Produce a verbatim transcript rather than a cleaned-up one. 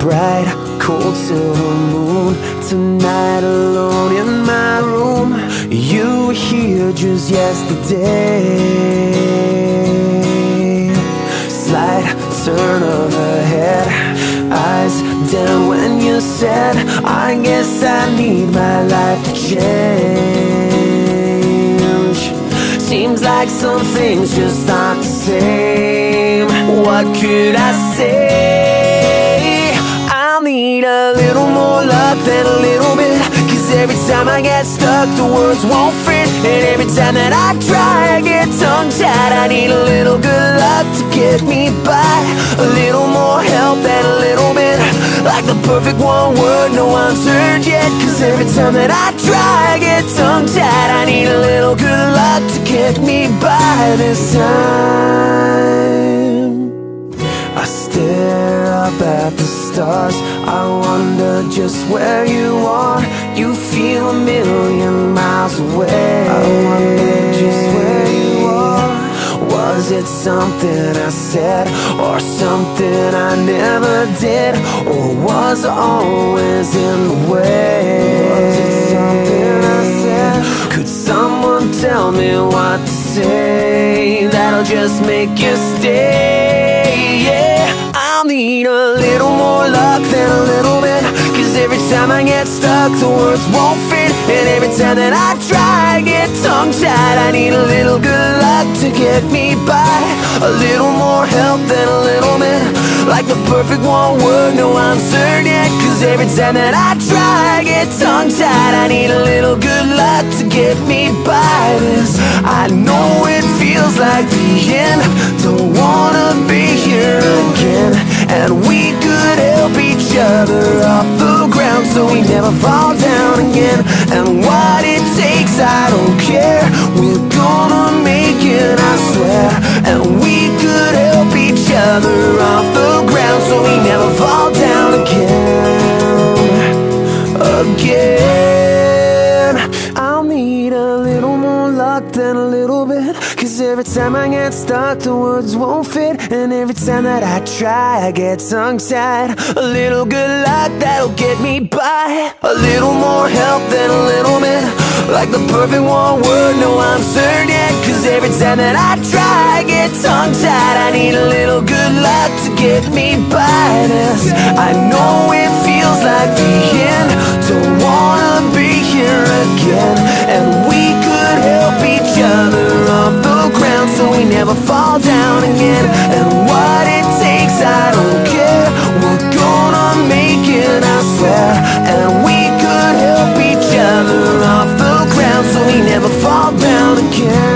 bright, cold silver moon. Tonight alone in my room. You were here just yesterday. Slight turn of her head, eyes down when you said, I guess I need my life to change. Seems like some things just aren't the same. What could I say? Need a little more luck than a little bit, cause every time I get stuck the words won't fit, and every time that I try I get tongue-tied. I need a little good luck to get me by, a little more help than a little bit, like the perfect one word no one's heard yet, cause every time that I try I get tongue-tied. I need a little good luck to get me by. This time I stare up at the stars, I wonder just where you are. You feel a million miles away. I wonder just where you are. Was it something I said, or something I never did, or was I always in the way? Was it something I said? Could someone tell me what to say that'll just make you stay? Yeah, I'll need a little more luck than a little bit, cause every time I get stuck the words won't fit, and every time that I try I get tongue-tied. I need a little good luck to get me by, a little more help than a little bit, like the perfect one word no answer yet, cause every time that I try I get tongue-tied. I need a little good luck to get me by. This I know it feels like the end, don't wanna be here again, and we could help each other off the ground so we never fall down again. And what it takes, I don't care, we're gonna make it, I swear. And we could help each other off the ground so we never fall down again. Again, I'll need a little more luck than a little bit, cause every time I get stuck the words won't fit, and every time that I try I get tongue-tied. A little good luck that'll get me by, a little more help than a little bit, like the perfect one word no answer yet, cause every time that I try I get tongue-tied. I need a little good luck to get me by. This I know it feels like the end, don't wanna be here again, and we could help each other off the ground so we never fall down again. And what it takes, I don't care, we're gonna make it, I swear. And we could help each other off the ground so we never fall down again.